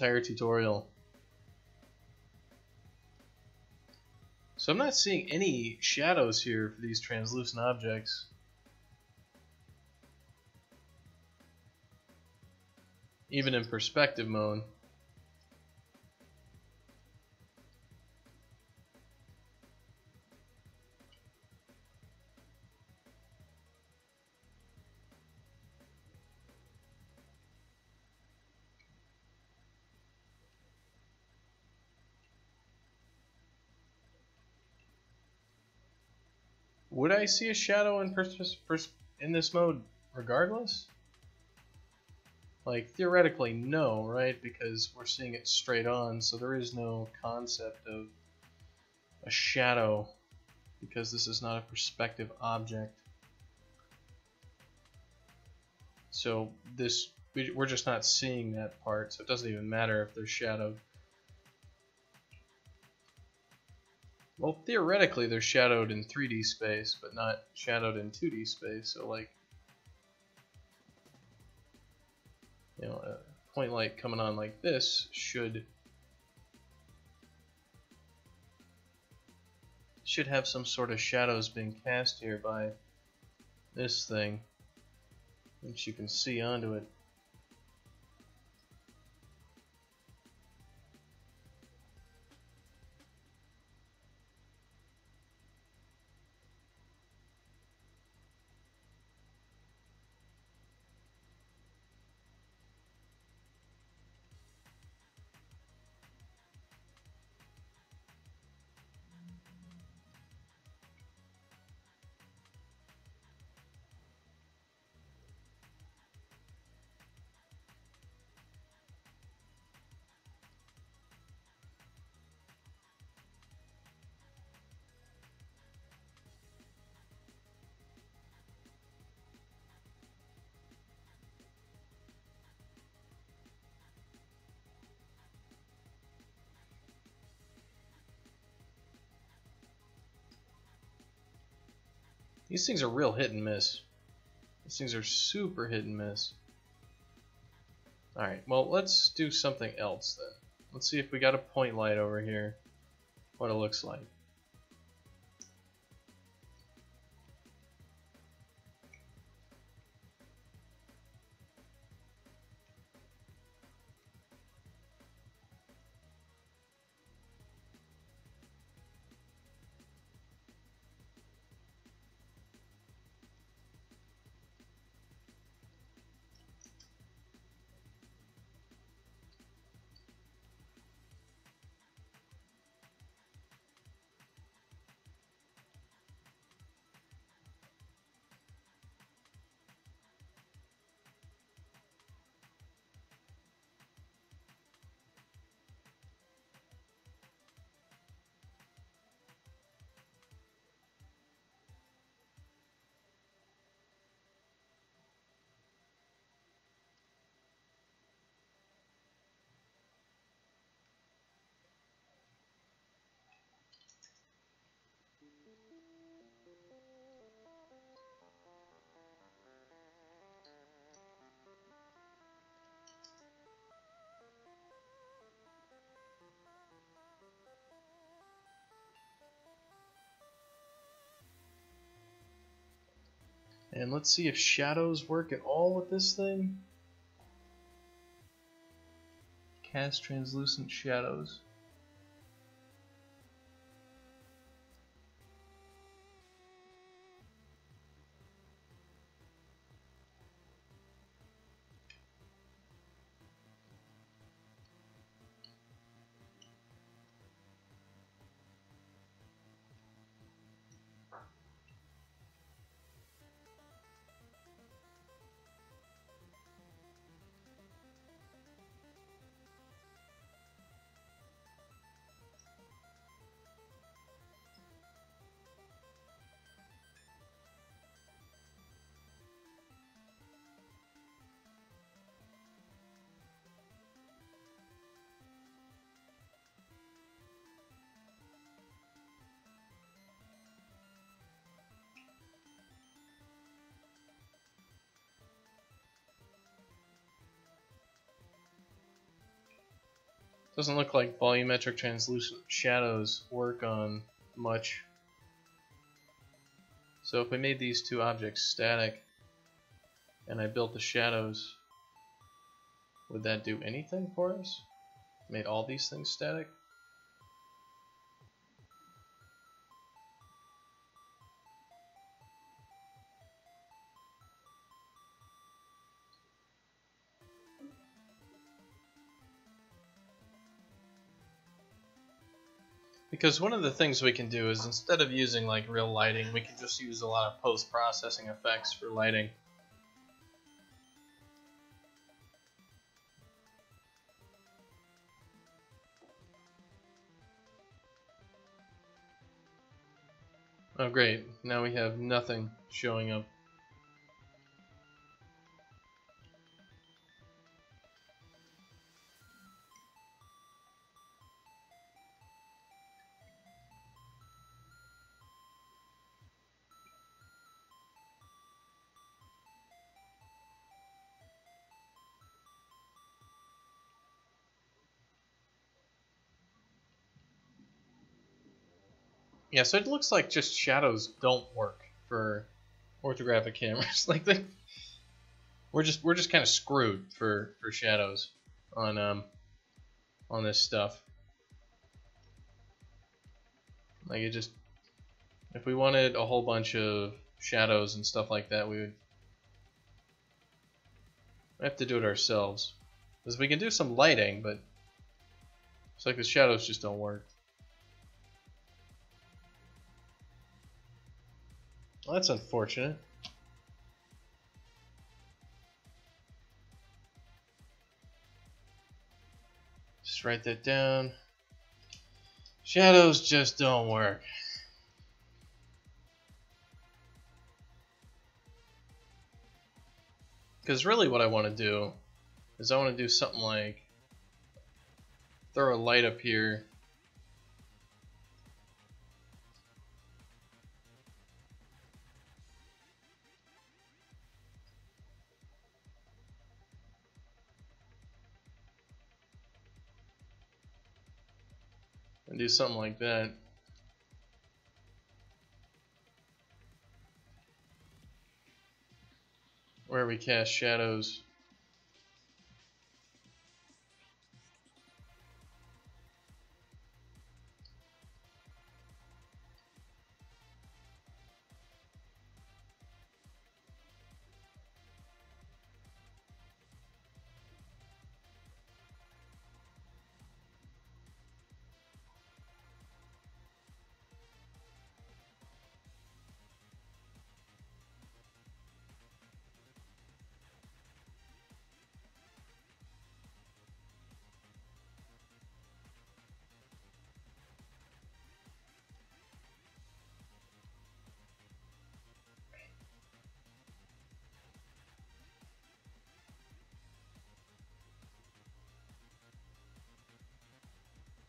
entire tutorial. So I'm not seeing any shadows here for these translucent objects. Even in perspective mode. Would I see a shadow in this mode regardless? Like, theoretically, no, right? Because we're seeing it straight on, so there is no concept of a shadow because this is not a perspective object. So this, we're just not seeing that part, so it doesn't even matter if they're shadowed. Well, theoretically, they're shadowed in 3D space, but not shadowed in 2D space, so like, you know, a point light coming on like this should have some sort of shadows being cast here by this thing, which you can see onto it. These things are real hit and miss. These things are super hit and miss. Alright, well, let's do something else then. Let's see if we got a point light over here, what it looks like. And let's see if shadows work at all with this thing. Cast translucent shadows. Doesn't look like volumetric translucent shadows work on much. So if we made these two objects static and I built the shadows, would that do anything for us? Made all these things static? Because one of the things we can do is, instead of using like real lighting, we can just use a lot of post-processing effects for lighting. Oh great, now we have nothing showing up. Yeah, so it looks like just shadows don't work for orthographic cameras. Like we're just kind of screwed for shadows on this stuff. Like it just, if we wanted a whole bunch of shadows and stuff like that, we would have to do it ourselves. Because we can do some lighting, but it's like the shadows just don't work. Well, that's unfortunate. Just write that down. Shadows just don't work. Because really what I want to do is I want to do something like throw a light up here. And do something like that. Where we cast shadows.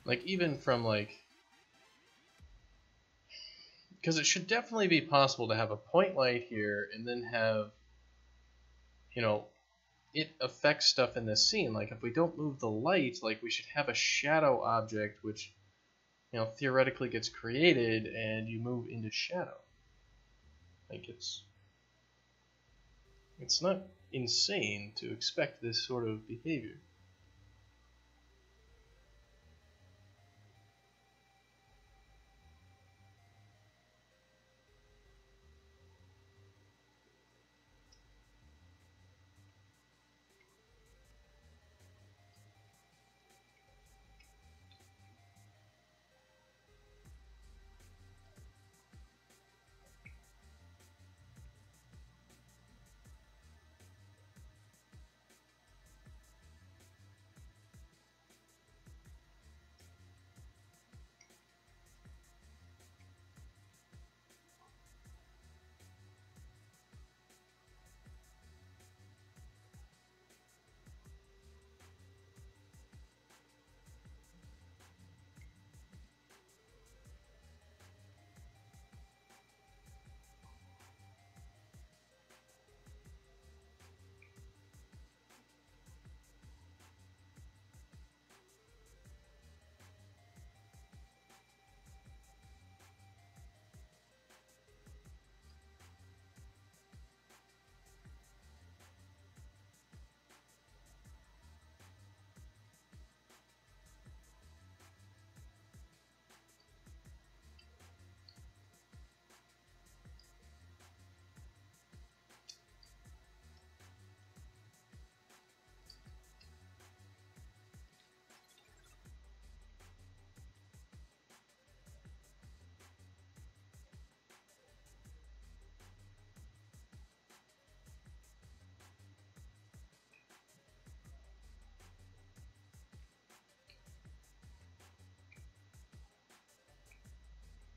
Like even from like, because it should definitely be possible to have a point light here and then have, you know, it affects stuff in this scene. Like if we don't move the light, like we should have a shadow object which, you know, theoretically gets created and you move into shadow. Like it's not insane to expect this sort of behavior.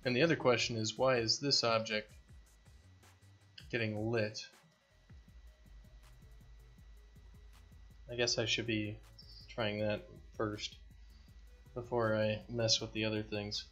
And the other question is, why is this object getting lit? I guess I should be trying that first before I mess with the other things.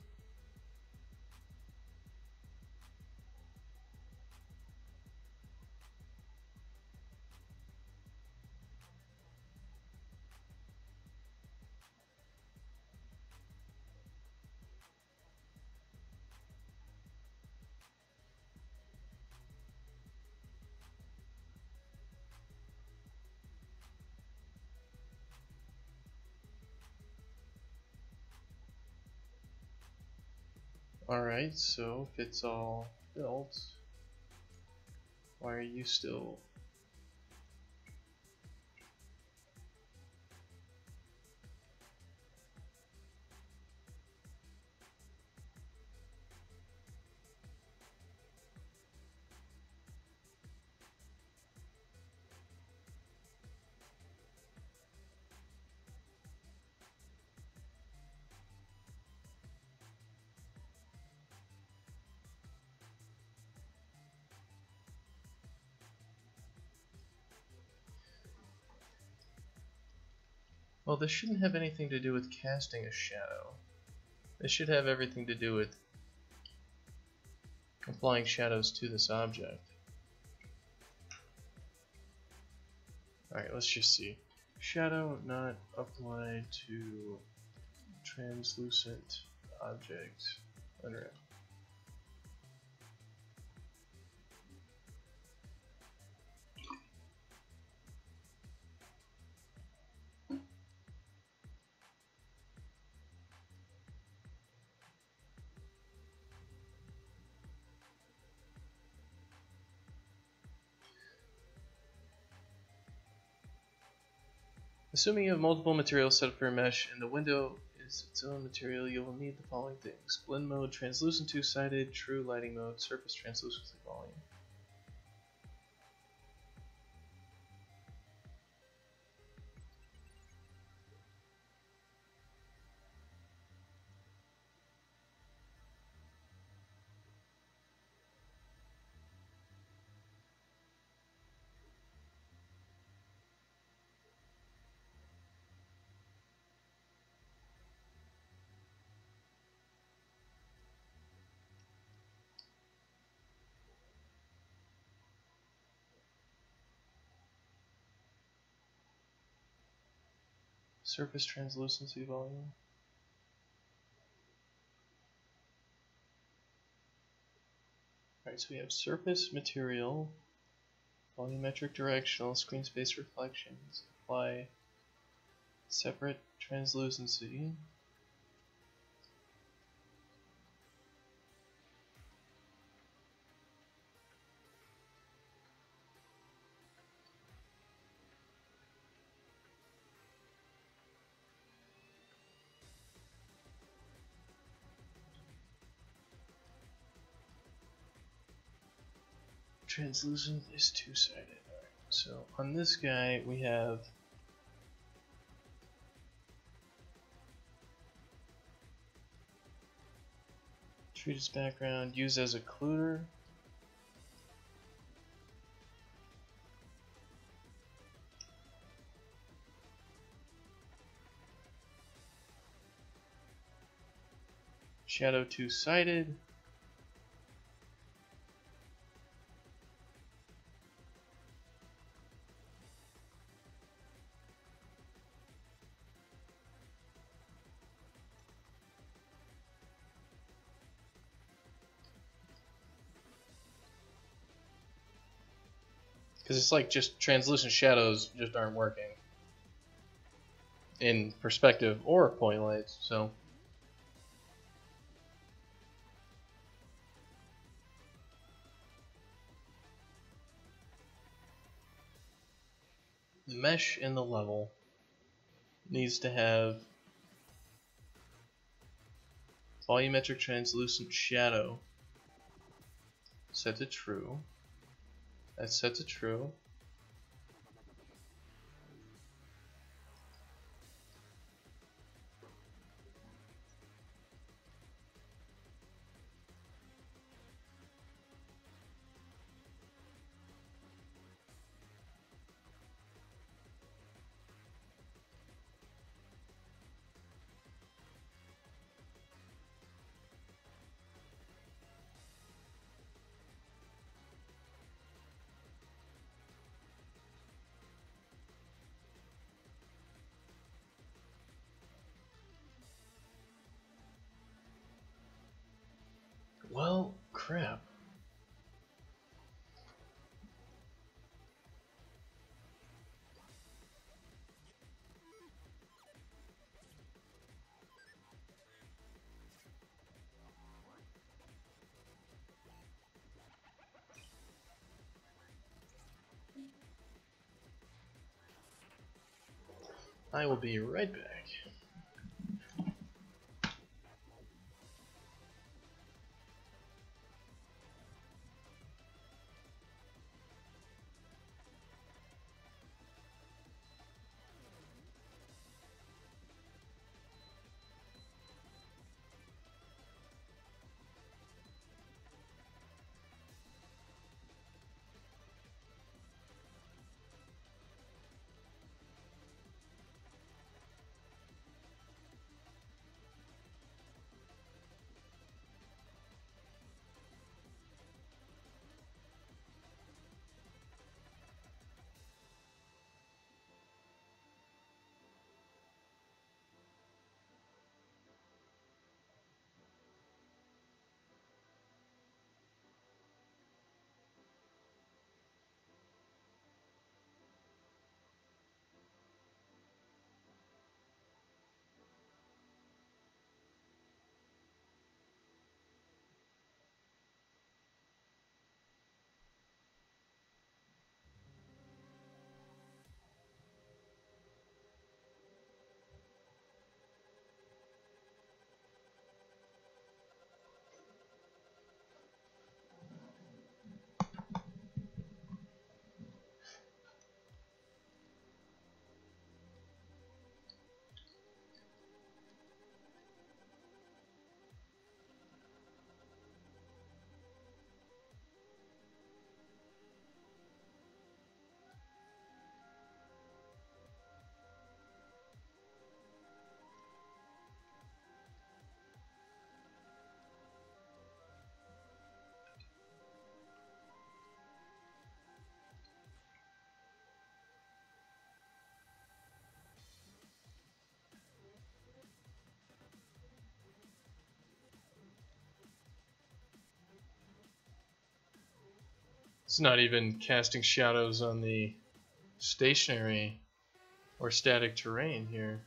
Alright, so if it's all built, why are you still... Well, this shouldn't have anything to do with casting a shadow. This should have everything to do with applying shadows to this object. Alright, let's just see. Shadow not applied to translucent object. Unreal. Assuming you have multiple materials set up for a mesh and the window is its own material, you will need the following things. Blend mode, translucent two-sided, true lighting mode, surface translucency volume. Surface translucency volume. Alright, so we have surface material, volumetric directional, screen space reflections, apply separate translucency. Translucent is two-sided. All right. So on this guy we have treat as background, use as occluder. Shadow two-sided. It's like just translucent shadows just aren't working in perspective or point lights, so the mesh in the level needs to have volumetric translucent shadow set to true. That's set to true. Well, crap. I will be right back. It's not even casting shadows on the stationary or static terrain here.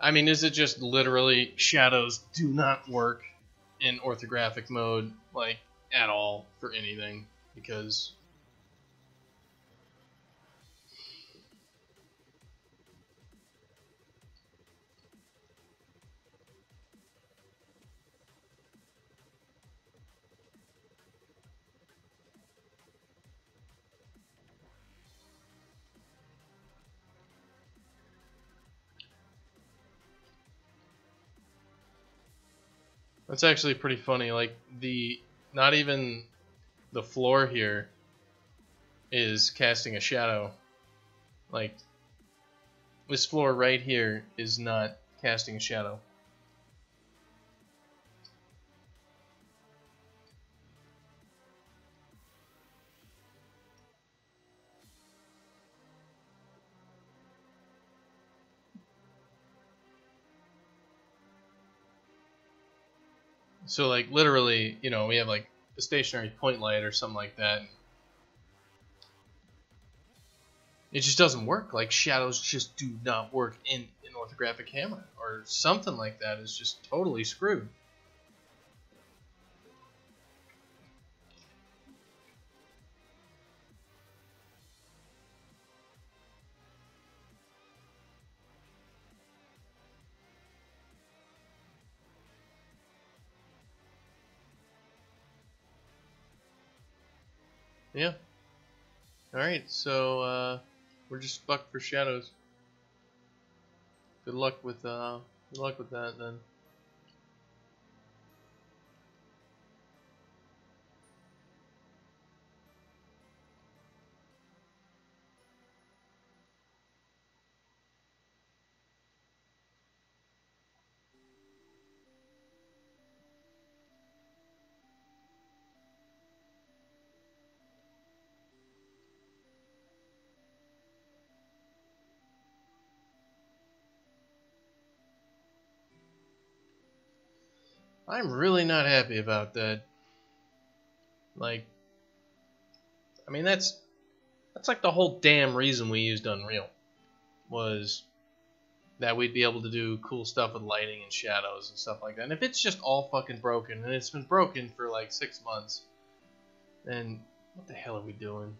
I mean, is it just literally shadows do not work in orthographic mode, like, at all for anything? Because... that's actually pretty funny, like, the, not even the floor here is casting a shadow. Like, this floor right here is not casting a shadow. So, like, literally, you know, we have, like, a stationary point light or something like that. It just doesn't work. Like, shadows just do not work in an orthographic camera. Or something like that is just totally screwed. Yeah. Alright, so we're just fucked for shadows. Good luck with that then. I'm really not happy about that. Like, I mean, that's like the whole damn reason we used Unreal, was that we'd be able to do cool stuff with lighting and shadows and stuff like that. And if it's just all fucking broken, and it's been broken for like 6 months, then what the hell are we doing?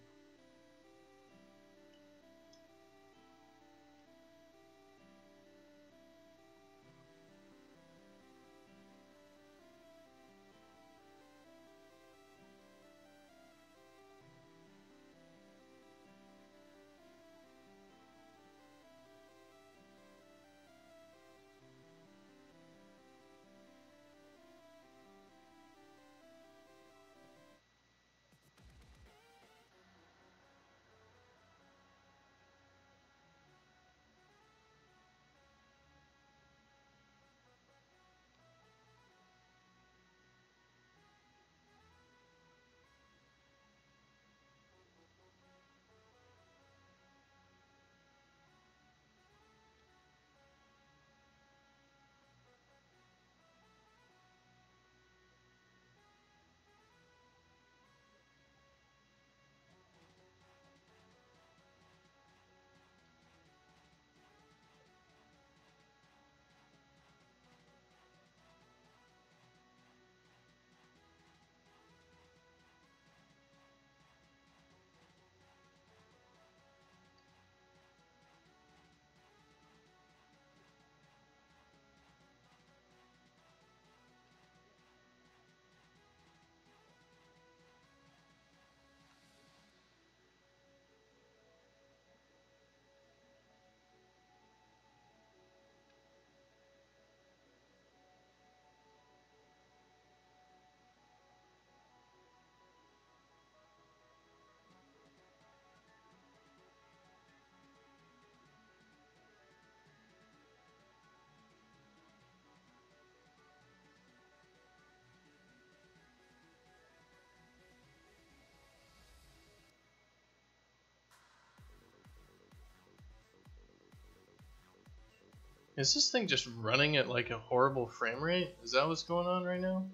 Is this thing just running at like a horrible frame rate? Is that what's going on right now?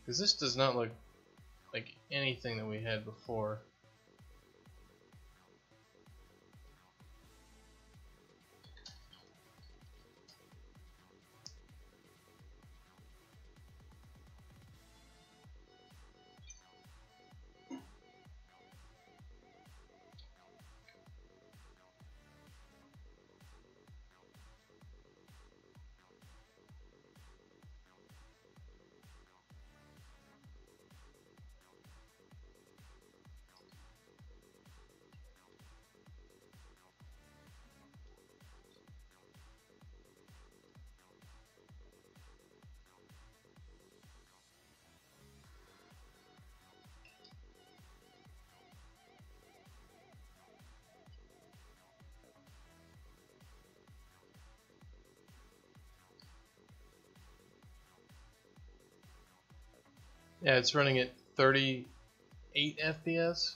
Because this does not look like anything that we had before. Yeah, it's running at 38 FPS.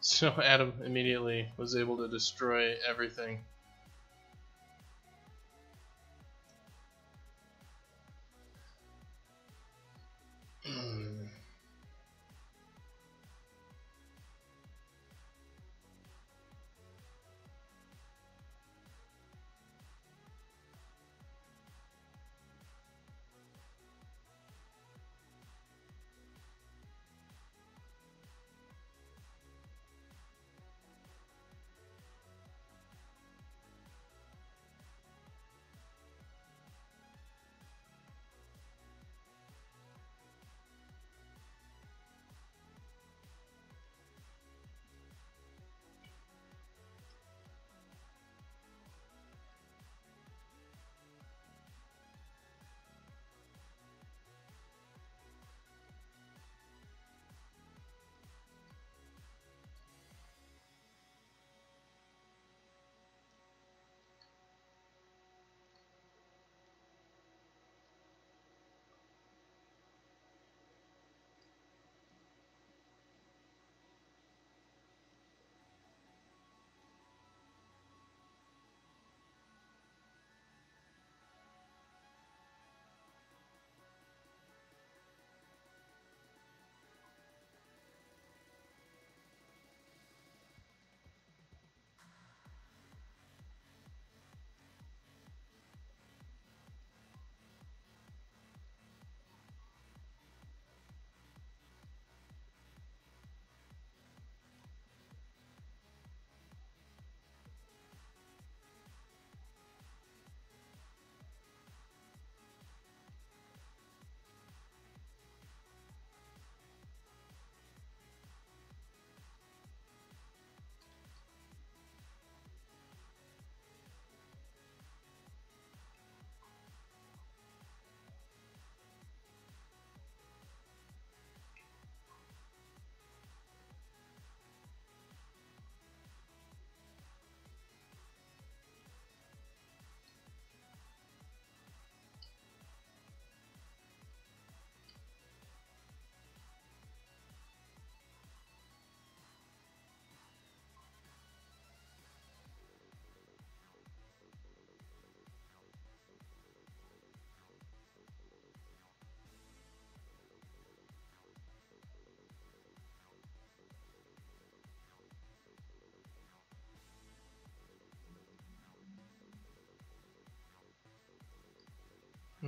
So Adam immediately was able to destroy everything.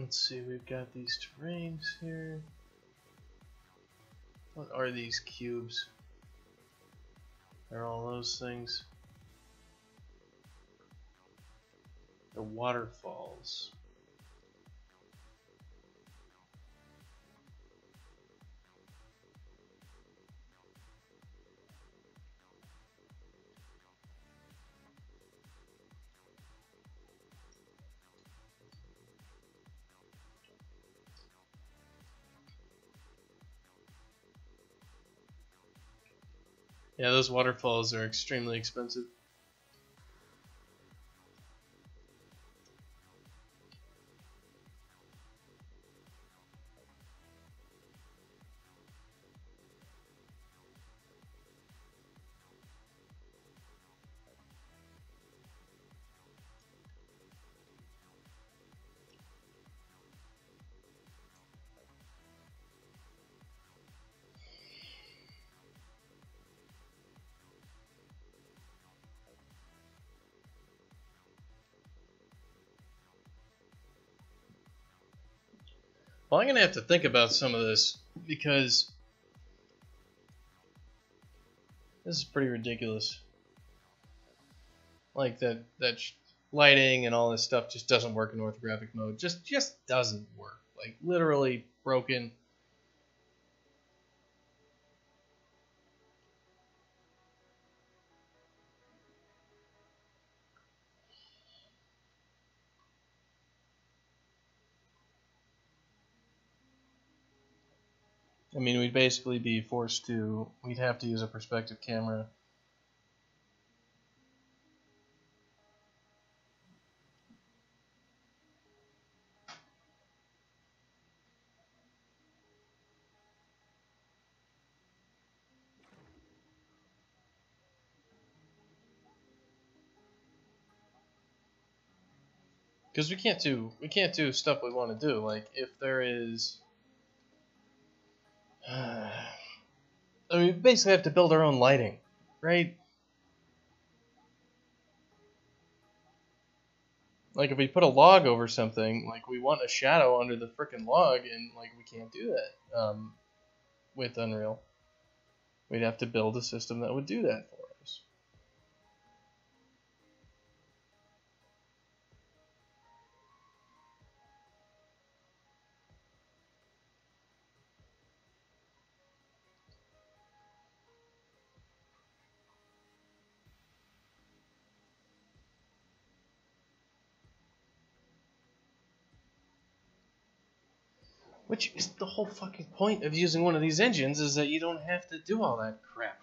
Let's see, we've got these terrains here. What are these cubes? They're all those things. The waterfalls. Yeah, those waterfalls are extremely expensive. Well, I'm going to have to think about some of this, because this is pretty ridiculous. Like, that lighting and all this stuff just doesn't work in orthographic mode. Just doesn't work. Like, literally broken. I mean, we'd basically be forced to, we'd have to use a perspective camera. Because we can't do stuff we want to do. Like, if there is... I mean, we basically have to build our own lighting, right? Like, if we put a log over something, like, we want a shadow under the frickin' log, and, like, we can't do that with Unreal. We'd have to build a system that would do that for us. Which is the whole fucking point of using one of these engines, is that you don't have to do all that crap.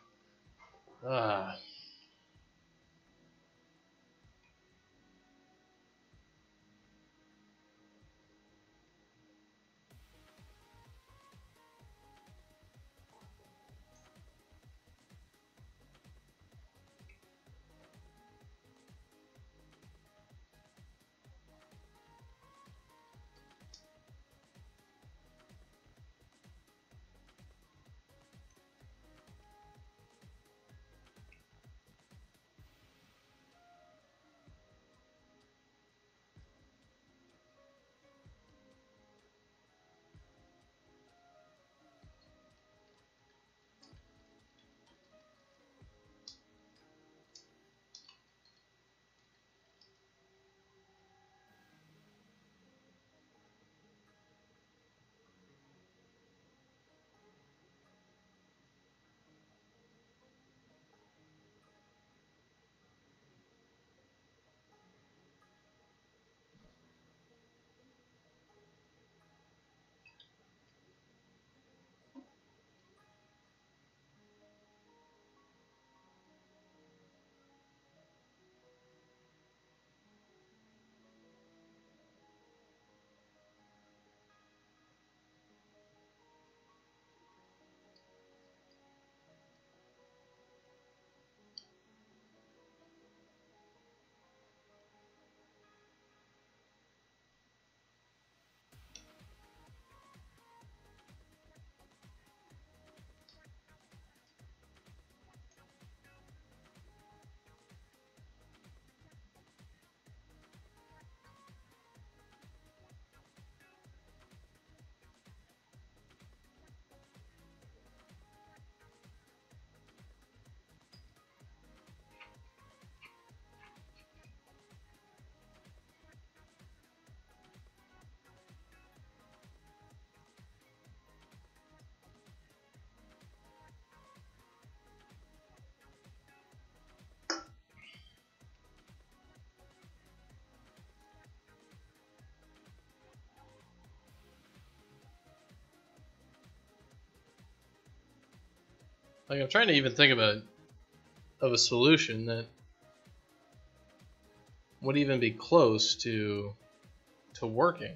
Like, I'm trying to even think of a solution that would even be close to working.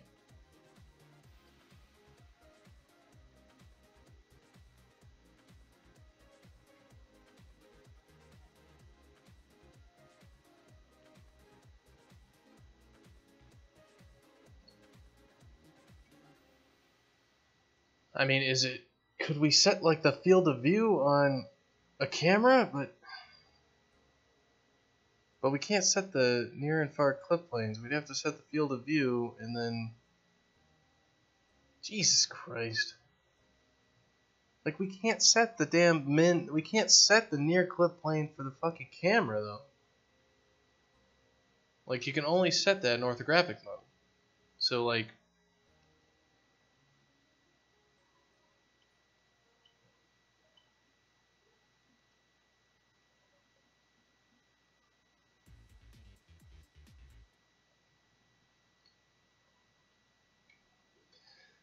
I mean, is it, could we set like the field of view on a camera, but we can't set the near and far clip planes. We'd have to set the field of view and then, Jesus Christ. Like, we can't set the damn we can't set the near clip plane for the fucking camera though. Like, you can only set that in orthographic mode. So like,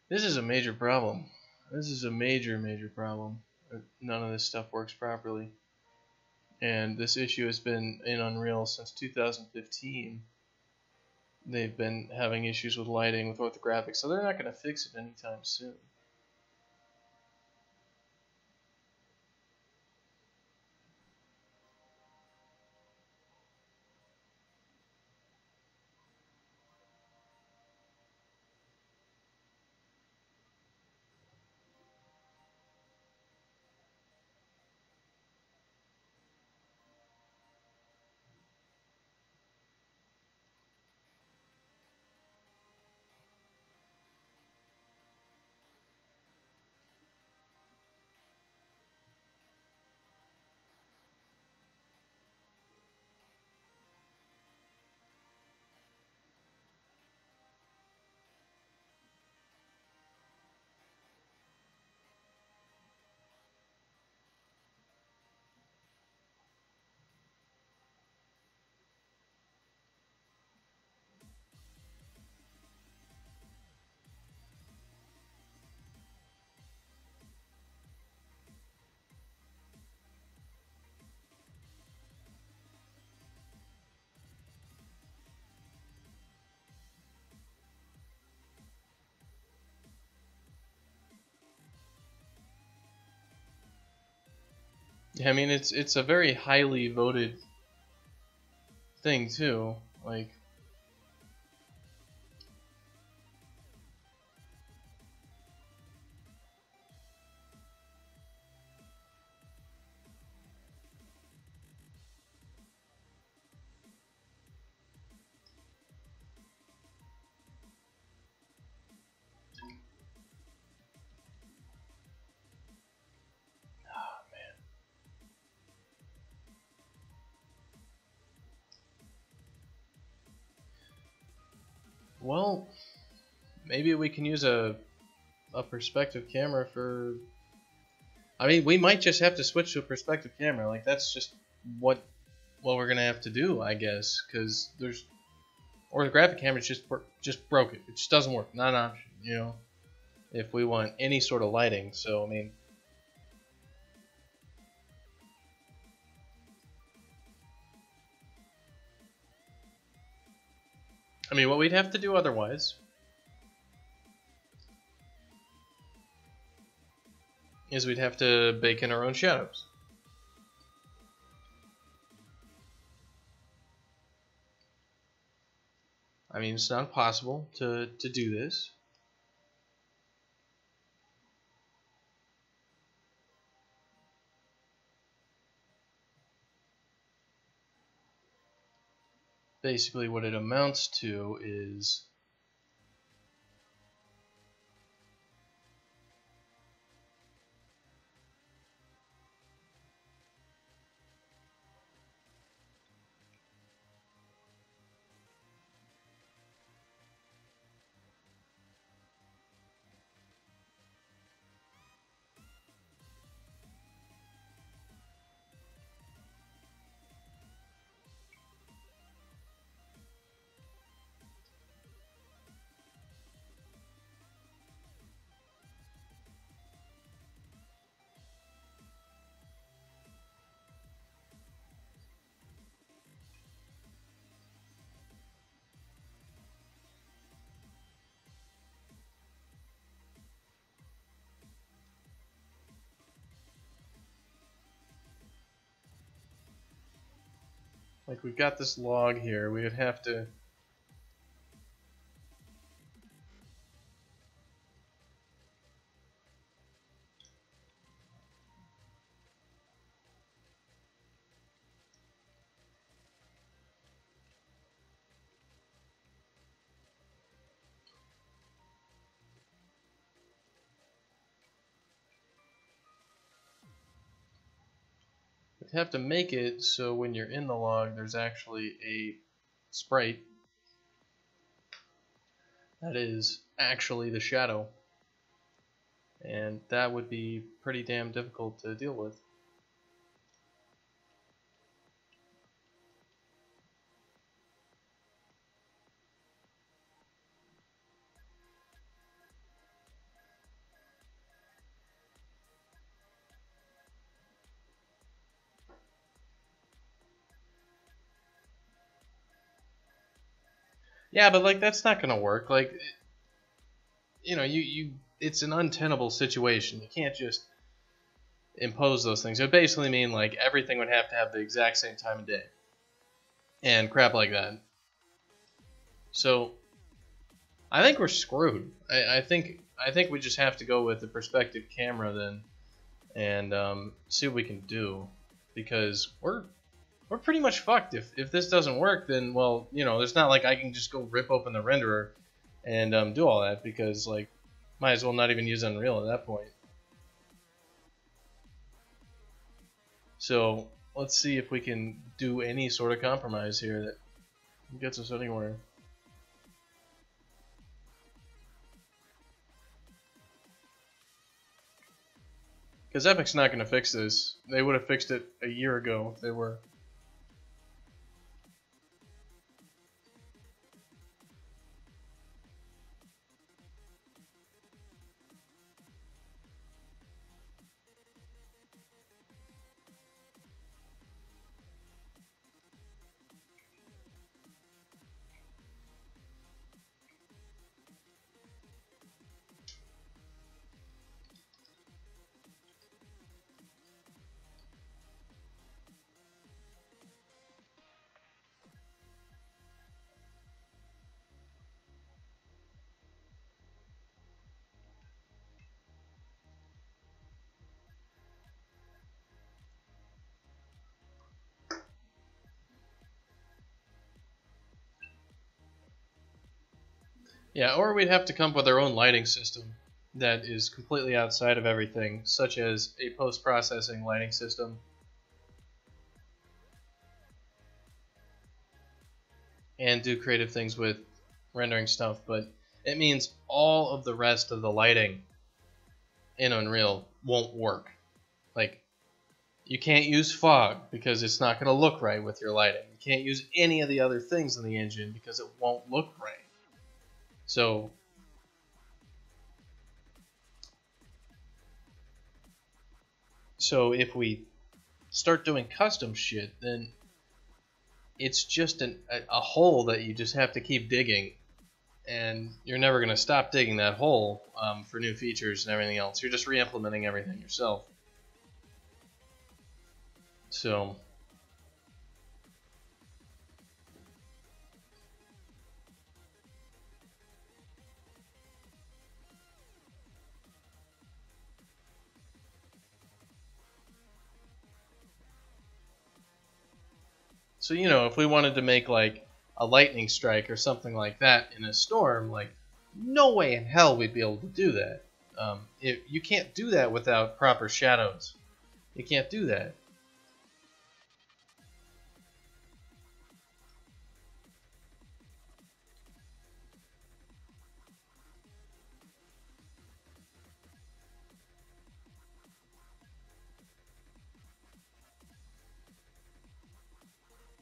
this is a major problem. This is a major, major problem. None of this stuff works properly. And this issue has been in Unreal since 2015. They've been having issues with lighting, with orthographic, so they're not going to fix it anytime soon. I mean, it's a very highly voted thing too. Like, well, maybe we can use a perspective camera for... I mean, we might just have to switch to a perspective camera. Like, that's just what we're going to have to do, I guess. Because there's... orthographic cameras just broke it. It just doesn't work. Not an option, you know? If we want any sort of lighting. So, I mean... what we'd have to do otherwise is we'd have to bake in our own shadows. I mean, it's not impossible to do this. Basically what it amounts to is like we've got this log here, we would have to make it so when you're in the log there's actually a sprite that is actually the shadow, and that would be pretty damn difficult to deal with. Yeah, but like that's not gonna work. Like, you know, it's an untenable situation. You can't just impose those things. It would basically mean like everything would have to have the exact same time of day and crap like that. So I think we're screwed. I think we just have to go with the perspective camera then, and see what we can do, because we're pretty much fucked. If this doesn't work, then, well, you know, there's not like I can just go rip open the renderer and do all that, because, like, might as well not even use Unreal at that point. So let's see if we can do any sort of compromise here that gets us anywhere. Because Epic's not going to fix this. They would have fixed it a year ago if they were. Yeah, or we'd have to come up with our own lighting system that is completely outside of everything, such as a post-processing lighting system. And do creative things with rendering stuff, but it means all of the rest of the lighting in Unreal won't work. Like, you can't use fog because it's not going to look right with your lighting. You can't use any of the other things in the engine because it won't look right. So if we start doing custom shit, then it's just a hole that you just have to keep digging, and you're never going to stop digging that hole for new features and everything else. You're just re-implementing everything yourself. So you know, if we wanted to make, like, a lightning strike or something like that in a storm, like, no way in hell we'd be able to do that. You can't do that without proper shadows. You can't do that.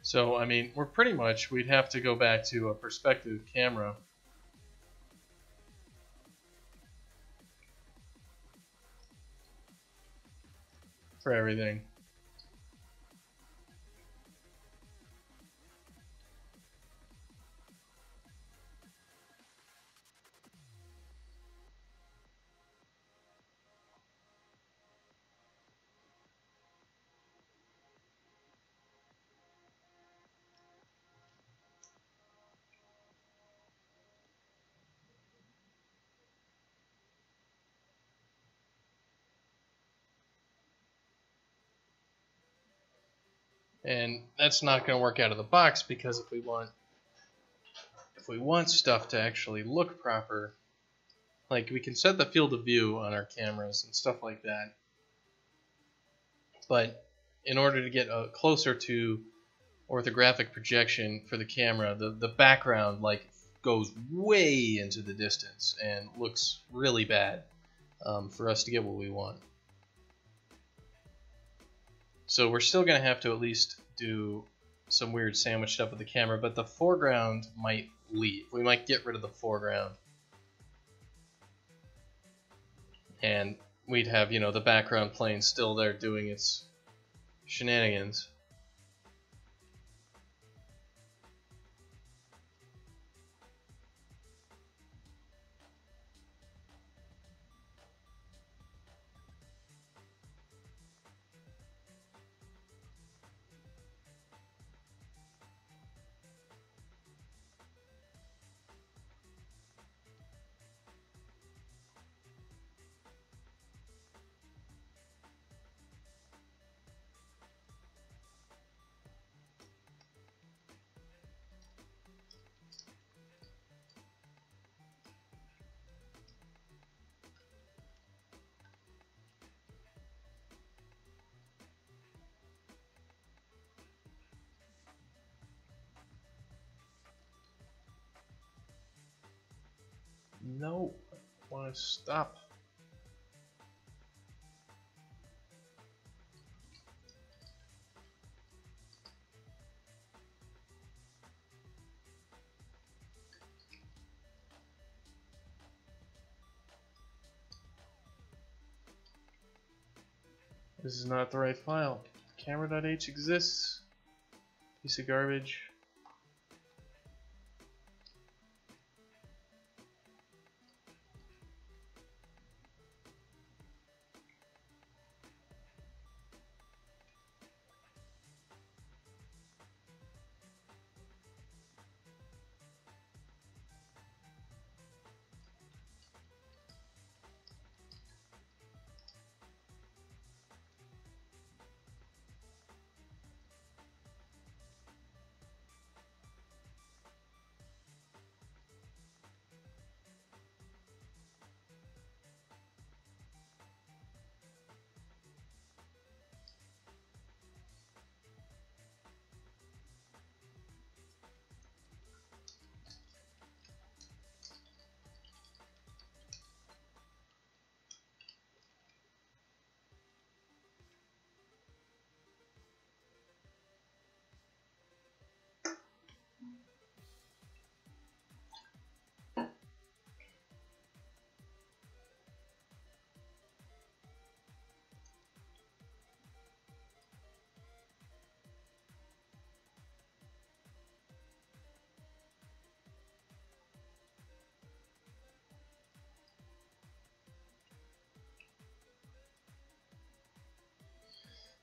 So, I mean, we're pretty much, we'd have to go back to a perspective camera. For everything. And that's not going to work out of the box, because if we want stuff to actually look proper, like we can set the field of view on our cameras and stuff like that, but in order to get closer to orthographic projection for the camera, the background like goes way into the distance and looks really bad for us to get what we want. So we're still going to have to at least do some weird sandwich stuff with the camera, but the foreground might leave. We might get rid of the foreground. And we'd have, you know, the background plane still there doing its shenanigans. No, I want to stop. This is not the right file. Camera.h exists. Piece of garbage.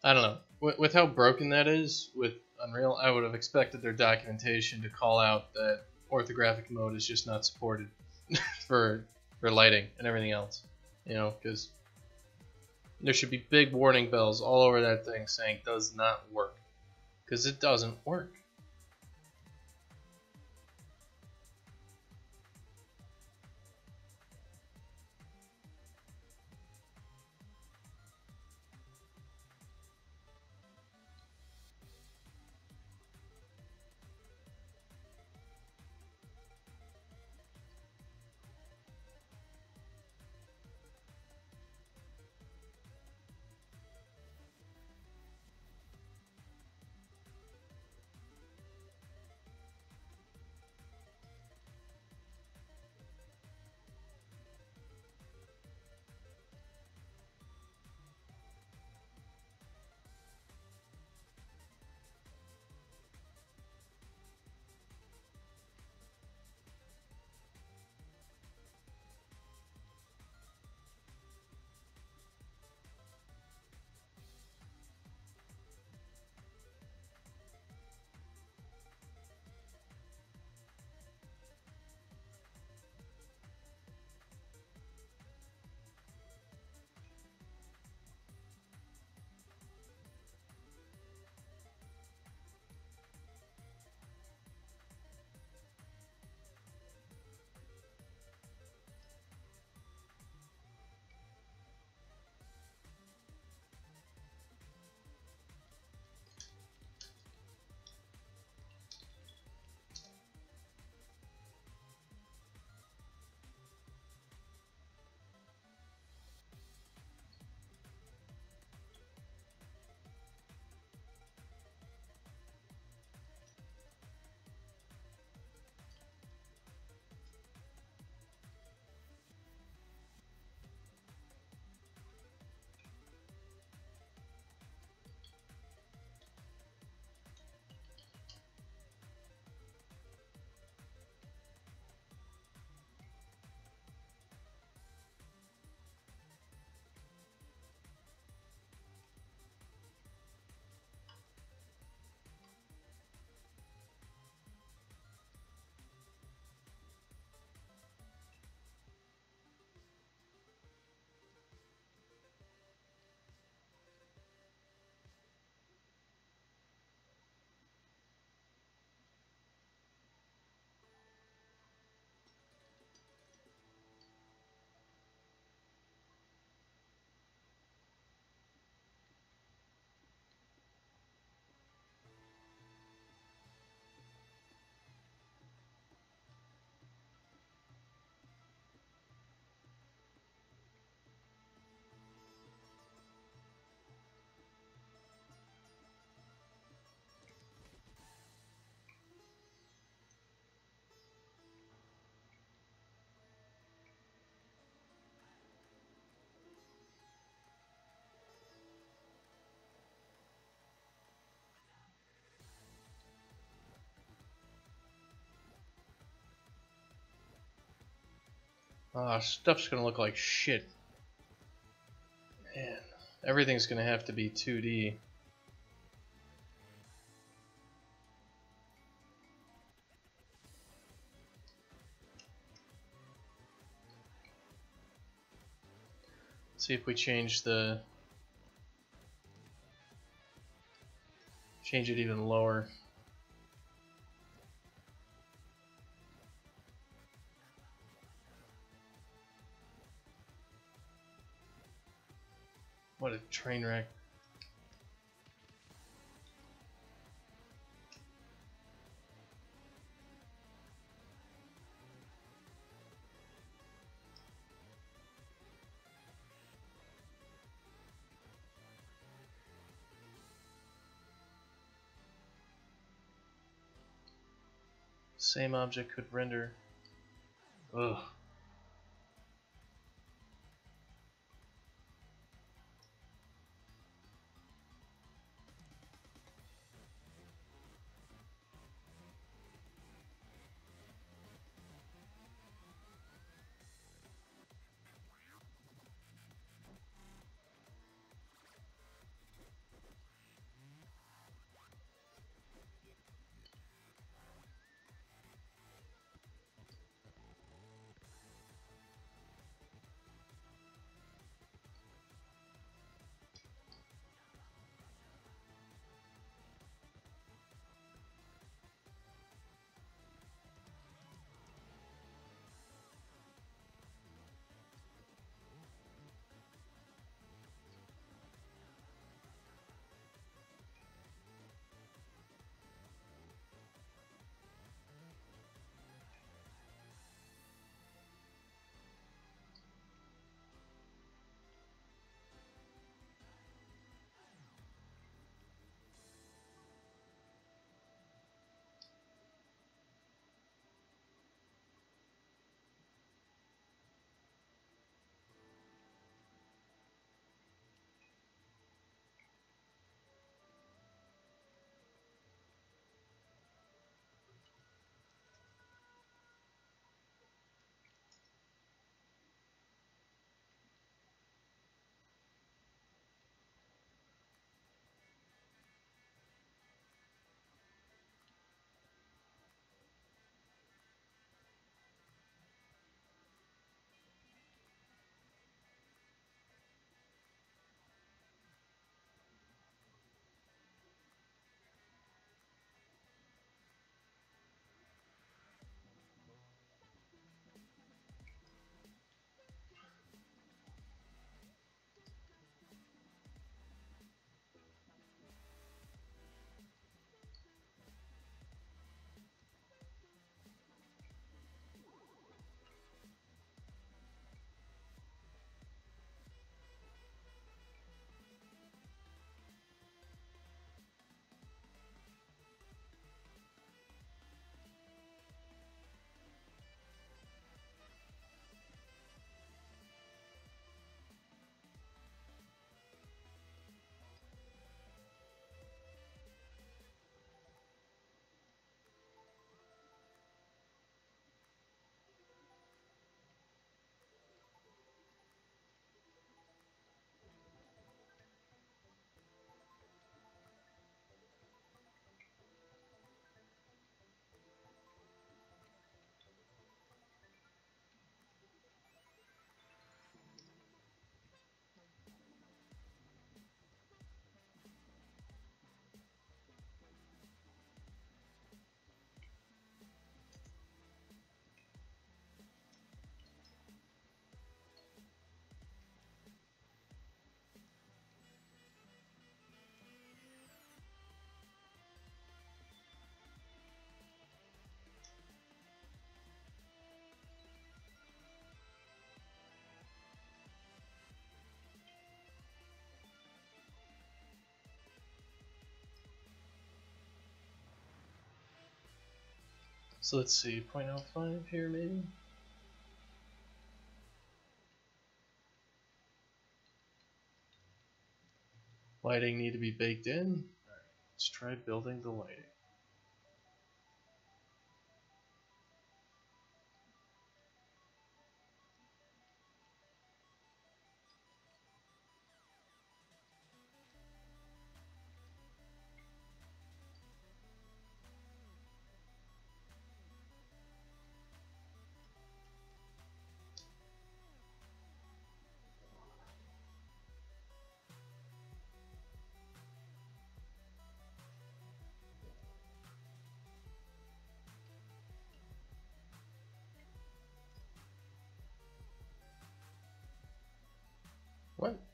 I don't know. With how broken that is with Unreal, I would have expected their documentation to call out that orthographic mode is just not supported for lighting and everything else. You know, because there should be big warning bells all over that thing saying does not work. Because it doesn't work. Stuff's gonna look like shit. Man, everything's gonna have to be 2D. Let's see if we change the it even lower. What a train wreck. Same object could render. Ugh. So let's see, 0.05 here maybe? Lighting need to be baked in. Alright, let's try building the lighting.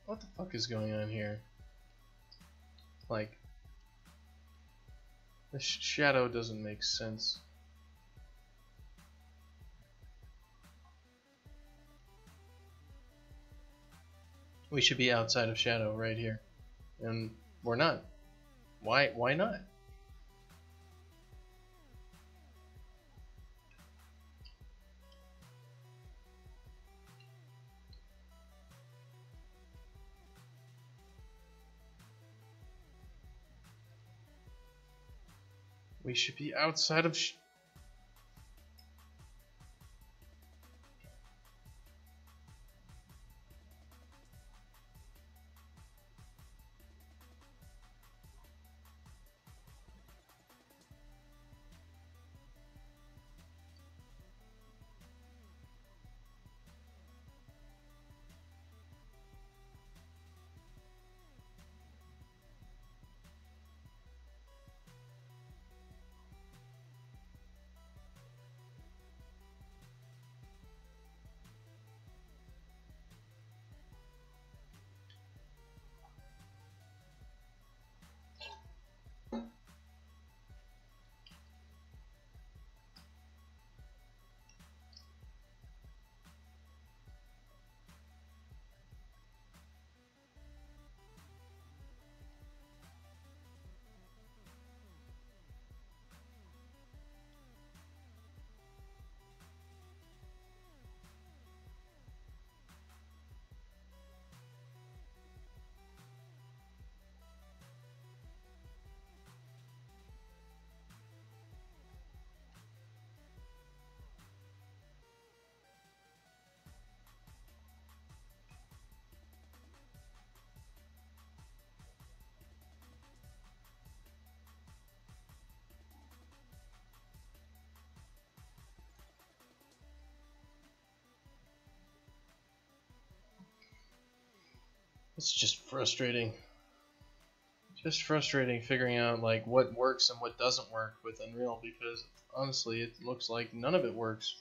What the fuck is going on here? Like, the shadow doesn't make sense. We should be outside of shadow right here, and we're not. Why not? We should be outside of It's just frustrating. Just frustrating figuring out like what works and what doesn't work with Unreal, because honestly it looks like none of it works.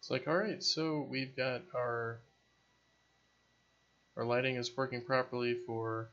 It's like, alright, so we've got our lighting is working properly for